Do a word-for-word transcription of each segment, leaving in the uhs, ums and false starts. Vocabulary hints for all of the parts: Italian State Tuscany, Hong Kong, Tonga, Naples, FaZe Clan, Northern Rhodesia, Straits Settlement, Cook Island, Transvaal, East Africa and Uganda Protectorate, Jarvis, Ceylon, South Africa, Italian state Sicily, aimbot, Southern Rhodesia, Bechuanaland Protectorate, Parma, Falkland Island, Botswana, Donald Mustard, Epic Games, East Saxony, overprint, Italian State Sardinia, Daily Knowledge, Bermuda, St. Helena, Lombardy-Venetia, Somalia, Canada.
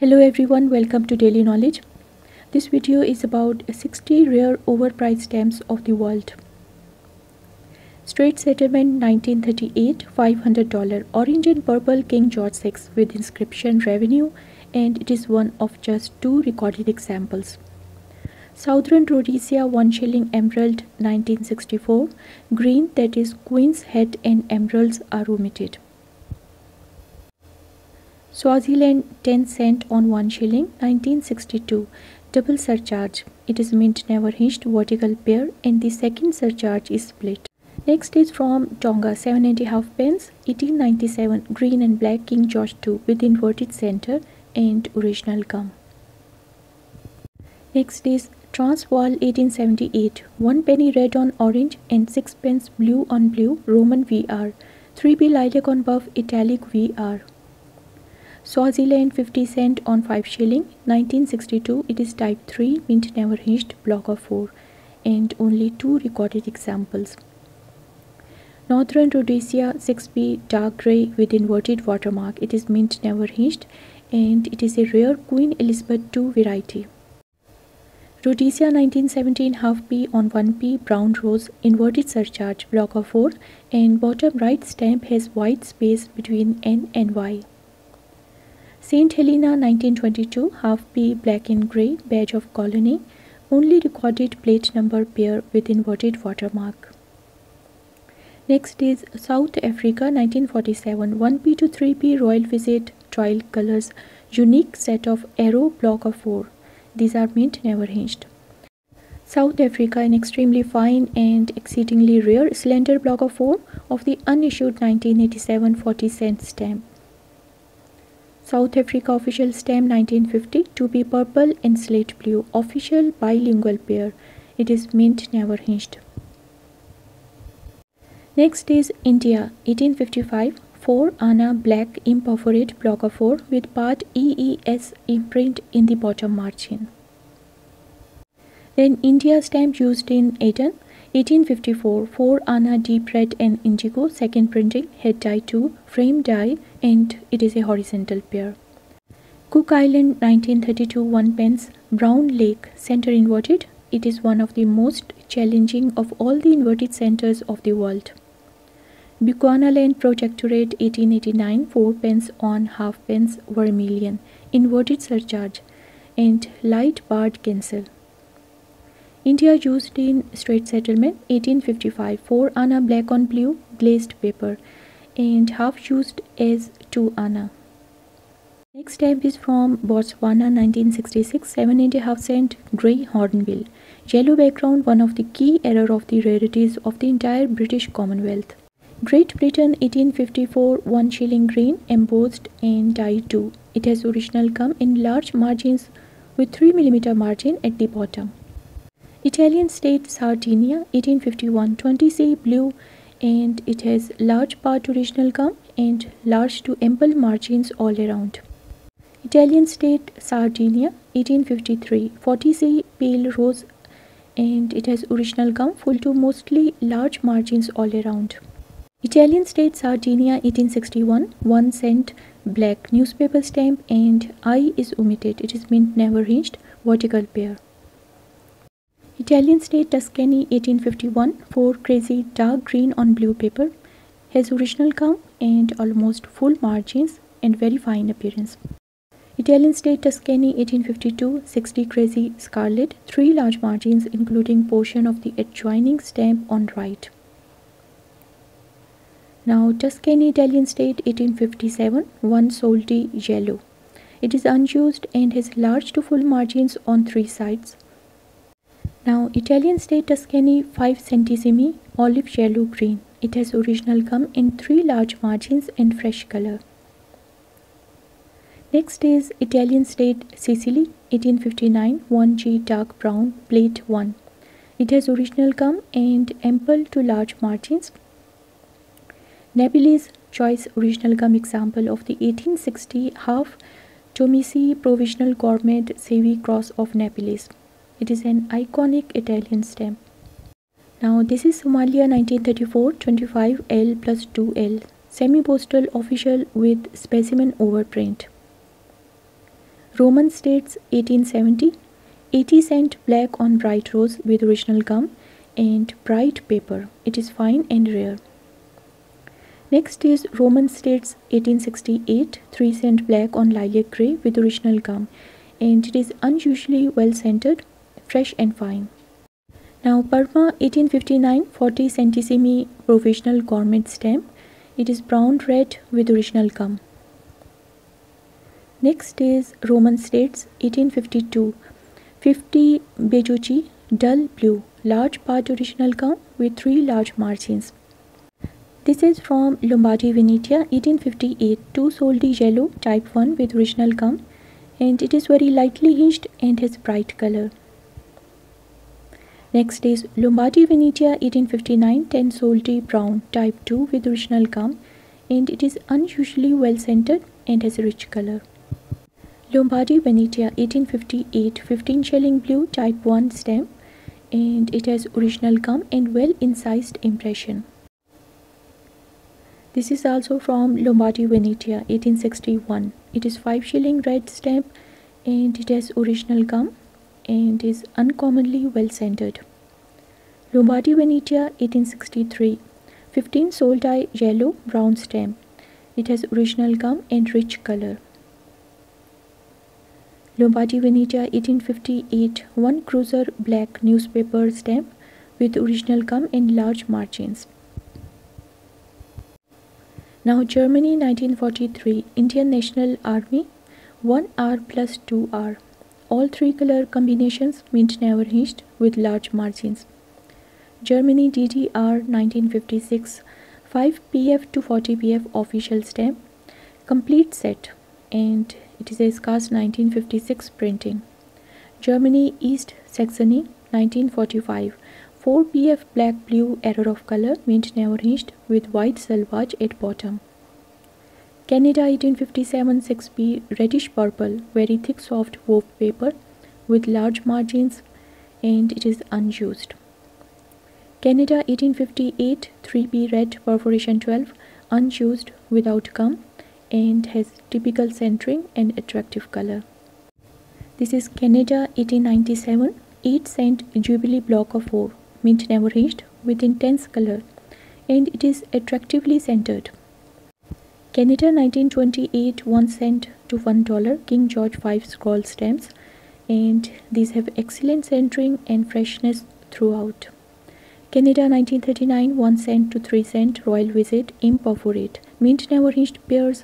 Hello everyone, welcome to Daily Knowledge. This video is about sixty rare overpriced stamps of the world. Straits Settlement nineteen thirty-eight, five hundred dollars, orange and purple King George the sixth with inscription revenue, and it is one of just two recorded examples. Southern Rhodesia one shilling emerald nineteen sixty-four, green, that is Queen's Head and emeralds are omitted. Swaziland ten cent on one shilling nineteen sixty-two, double surcharge, it is mint never hinged vertical pair and the second surcharge is split. Next is from Tonga seven and a half pence eighteen ninety-seven, green and black King George the second with inverted center and original gum. Next is Transvaal eighteen seventy-eight, one penny red on orange and six pence blue on blue Roman V R, three B lilac on buff italic V R. Swaziland fifty cent on five shilling nineteen sixty-two, it is type three mint never hinged block of four and only two recorded examples. Northern Rhodesia six B dark grey with inverted watermark, it is mint never hinged and it is a rare Queen Elizabeth the second variety. Rhodesia nineteen seventeen half P on one P brown rose inverted surcharge block of four and bottom right stamp has white space between N and Y. Saint Helena nineteen twenty-two half P black and grey badge of colony, only recorded plate number pair with inverted watermark. Next is South Africa nineteen forty-seven one P to three P royal visit trial colors unique set of arrow block of four. These are mint never hinged. South Africa, an extremely fine and exceedingly rare slender block of four of the unissued nineteen eighty-seven forty cent stamp. South Africa official stamp nineteen fifty two B purple and slate blue official bilingual pair, it is mint never hinged. Next is India eighteen fifty-five four anna black imperforate block of four with part E E S imprint in the bottom margin. Then India stamp used in Aden eighteen fifty-four four anna deep red and indigo second printing head die two frame die and it is a horizontal pair. Cook Island nineteen thirty-two one pence brown lake center inverted, it is one of the most challenging of all the inverted centers of the world. Bechuanaland Protectorate eighteen eighty-nine four pence on half pence vermilion inverted surcharge and light barred cancel. India used in Straits Settlement eighteen fifty-five four anna black on blue glazed paper and half used as two anna. Next stamp is from Botswana nineteen sixty-six seven and a half cent grey hornbill, yellow background, one of the key error of the rarities of the entire British Commonwealth. Great Britain eighteen fifty-four one shilling green embossed and die two. It has original gum in large margins with three millimeter margin at the bottom. Italian State Sardinia eighteen fifty-one twenty C blue and it has large part original gum and large to ample margins all around. Italian State Sardinia eighteen fifty-three forty C pale rose and it has original gum full to mostly large margins all around. Italian State Sardinia eighteen sixty-one one cent black newspaper stamp and I is omitted, it is mint never hinged vertical pair. Italian State Tuscany eighteen fifty-one four crazy dark green on blue paper, has original gum and almost full margins and very fine appearance. Italian State Tuscany eighteen fifty-two sixty crazy scarlet three large margins including portion of the adjoining stamp on right. Now Tuscany Italian State eighteen fifty-seven one soldi yellow, it is unused and has large to full margins on three sides. Now Italian State Tuscany five centesimi olive yellow green, it has original gum in three large margins and fresh color. Next is Italian State Sicily eighteen fifty-nine one G dark brown plate one, it has original gum and ample to large margins. Naples choice original gum example of the eighteen sixty half Tomici provisional gourmet Sevi cross of Naples. It is an iconic Italian stamp. Now this is Somalia nineteen thirty-four twenty-five L plus two L semi-postal official with specimen overprint. Roman States eighteen seventy, eighty cent black on bright rose with original gum and bright paper. It is fine and rare. Next is Roman States eighteen sixty-eight, three cent black on lilac grey with original gum, and it is unusually well scented, fresh and fine. Now Parma eighteen fifty-nine, forty centissimi provisional gourmet stamp. It is brown red with original gum. Next is Roman States eighteen fifty-two, fifty Bechuchi, dull blue, large part original gum with three large margins. This is from Lombardy-Venetia eighteen fifty-eight, two soldi yellow type one with original gum, and it is very lightly hinged and has bright color. Next is Lombardy-Venetia eighteen fifty-nine, ten soldi brown type two with original gum, and it is unusually well scented and has a rich color. Lombardy-Venetia eighteen fifty-eight, fifteen shilling blue type one stamp, and it has original gum and well incised impression. This is also from Lombardy-Venetia eighteen sixty-one. It is five shilling red stamp and it has original gum and is uncommonly well scented. Lombardy-Venetia eighteen sixty-three, fifteen soldi yellow brown stamp. It has original gum and rich color. Lombardy-Venetia eighteen fifty-eight, one cruiser black newspaper stamp with original gum and large margins. Now Germany nineteen forty-three, Indian National Army, one R plus two R. All three color combinations, mint never hinged with large margins. Germany D D R nineteen fifty-six, five P F to forty P F official stamp, complete set, and it is a scarce nineteen fifty-six printing. Germany East Saxony nineteen forty-five, four P F black blue error of color, mint never hinged with white selvage at bottom. Canada eighteen fifty-seven, six P reddish purple, very thick soft wove paper with large margins, and it is unused. Canada eighteen fifty-eight, three P red perforation twelve, unused without gum, and has typical centering and attractive color. This is Canada eighteen ninety-seven, eight cent Jubilee block of four, mint never hinged with intense color, and it is attractively centered. Canada nineteen twenty-eight, one cent to one dollar King George five scroll stamps, and these have excellent centering and freshness throughout. Canada nineteen thirty-nine, one cent to three cent Royal Visit imperforate, mint never hinged pairs,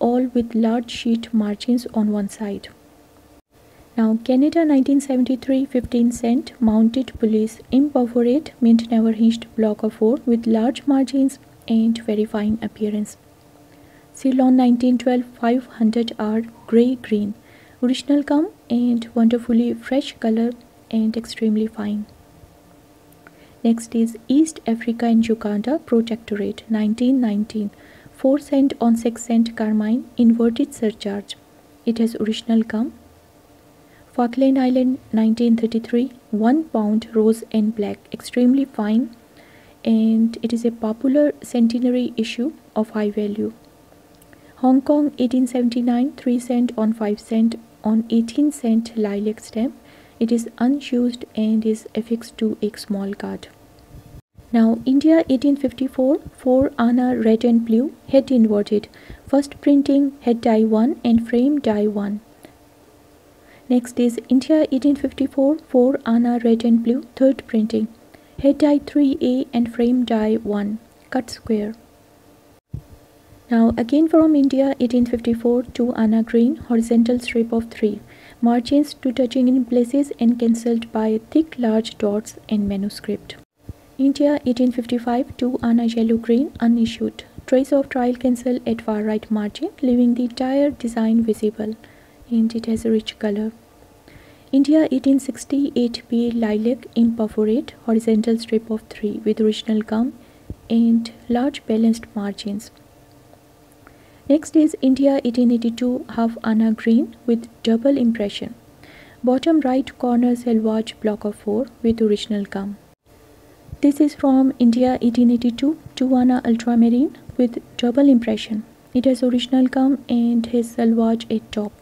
all with large sheet margins on one side. Now Canada nineteen seventy-three, fifteen cent Mounted Police imperforate, mint never hinged block of four with large margins and very fine appearance. Ceylon nineteen twelve, five hundred R grey green, original gum and wonderfully fresh color and extremely fine. Next is East Africa and Uganda Protectorate nineteen nineteen, four cent on six cent carmine inverted surcharge. It has original gum. Falkland Island nineteen thirty-three, one pound rose and black, extremely fine, and it is a popular centenary issue of high value. Hong Kong eighteen seventy-nine, three cent on five cent on eighteen cent lilac stamp. It is unused and is affixed to a small card. Now India eighteen fifty-four, four Anna red and blue, head inverted, first printing, head die one and frame die one. Next is India eighteen fifty-four, four Anna red and blue, third printing, head die three A and frame die one, cut square. Now again from India eighteen fifty-four, two Anna green, horizontal strip of three, margins to touching in places and cancelled by thick large dots and manuscript. India eighteen fifty-five, two Anna yellow green, unissued, trace of trial cancel at far right margin, leaving the entire design visible, and it has a rich color. India eighteen sixty, eight P lilac imperforate, horizontal strip of three with original gum and large balanced margins. Next is India eighteen eighty-two, half Anna green with double impression, bottom right corner selvage block of four with original gum. This is from India eighteen eighty-two, two Anna ultramarine with double impression. It has original gum and has selvage at top.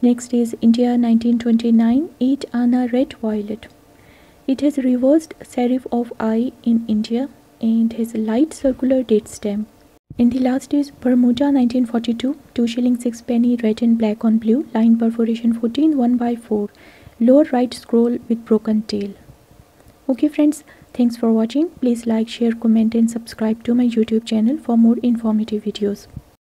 Next is India nineteen twenty-nine, eat Anna Red Violet. It has reversed serif of I in India and has a light circular date stamp. In the last is Bermuda nineteen forty-two, two shillings six penny, red and black on blue, line perforation fourteen, one by four, lower right scroll with broken tail. Okay friends, thanks for watching. Please like, share, comment and subscribe to my YouTube channel for more informative videos.